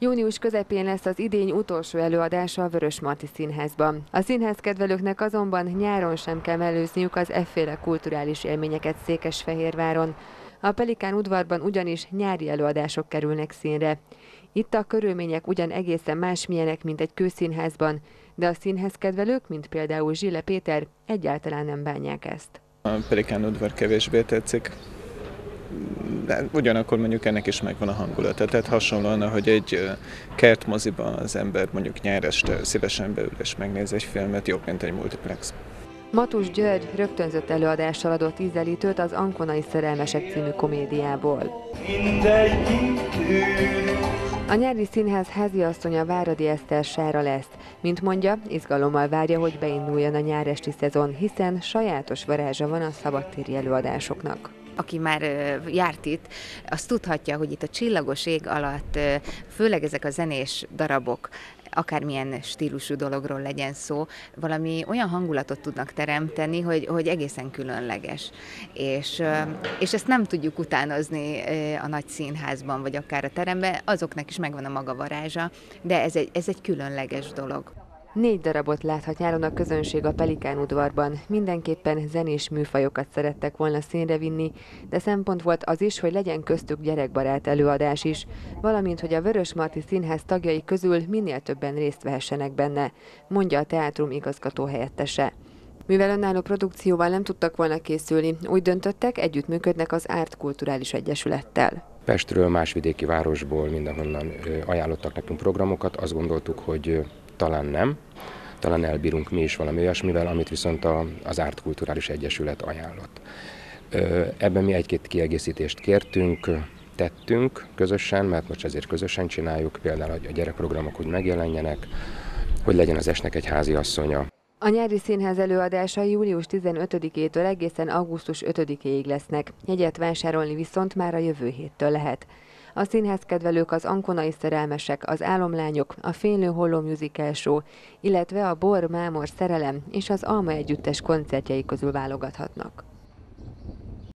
Június közepén lesz az idény utolsó előadása a Vörösmarty Színházban. A színházkedvelőknek azonban nyáron sem kell mellőzniük az efféle kulturális élményeket Székesfehérváron. A Pelikán udvarban ugyanis nyári előadások kerülnek színre. Itt a körülmények ugyan egészen másmilyenek, mint egy kőszínházban, de a színházkedvelők, mint például Zsille Péter, egyáltalán nem bánják ezt. A Pelikán udvar kevésbé tetszik. De ugyanakkor mondjuk ennek is megvan a hangulata, tehát hasonlóan, ahogy egy kertmoziba az ember mondjuk nyár este szívesen beül és megnéz egy filmet, jobb, mint egy multiplex. Matus György rögtönzött előadással adott ízelítőt az Anconai szerelmesek című komédiából. A nyári színház háziasszonya Váradi Eszter Sára lesz. Mint mondja, izgalommal várja, hogy beinduljon a nyáresti szezon, hiszen sajátos varázsa van a szabadtéri előadásoknak. Aki már járt itt, az tudhatja, hogy itt a csillagos ég alatt, főleg ezek a zenés darabok, akármilyen stílusú dologról legyen szó, valami olyan hangulatot tudnak teremteni, hogy egészen különleges. És ezt nem tudjuk utánozni a nagy színházban, vagy akár a teremben, azoknak is megvan a maga varázsa, de ez egy különleges dolog. 4 darabot láthat nyáron a közönség a Pelikán udvarban. Mindenképpen zenés műfajokat szerettek volna színre vinni, de szempont volt az is, hogy legyen köztük gyerekbarát előadás is, valamint, hogy a Vörösmarty Színház tagjai közül minél többen részt vehessenek benne, mondja a teátrum igazgató helyettese. Mivel önálló produkcióval nem tudtak volna készülni, úgy döntöttek, együttműködnek az ART Kulturális Egyesülettel. Pestről, más vidéki városból, mindenhonnan ajánlottak nekünk programokat, azt gondoltuk, hogy talán nem, talán elbírunk mi is valami olyasmivel, amit viszont az ART Kulturális Egyesület ajánlott. Ebben mi egy-két kiegészítést kértünk, tettünk közösen, mert most azért közösen csináljuk, például a gyerekprogramok, hogy megjelenjenek, hogy legyen az esnek egy háziasszonya. A nyári színház előadása július 15-től egészen augusztus 5-ig lesznek, jegyet vásárolni viszont már a jövő héttől lehet. A színházkedvelők az Anconai szerelmesek, az álomlányok, a fénylő-holló musical show, illetve a bor-mámor szerelem és az Alma együttes koncertjei közül válogathatnak.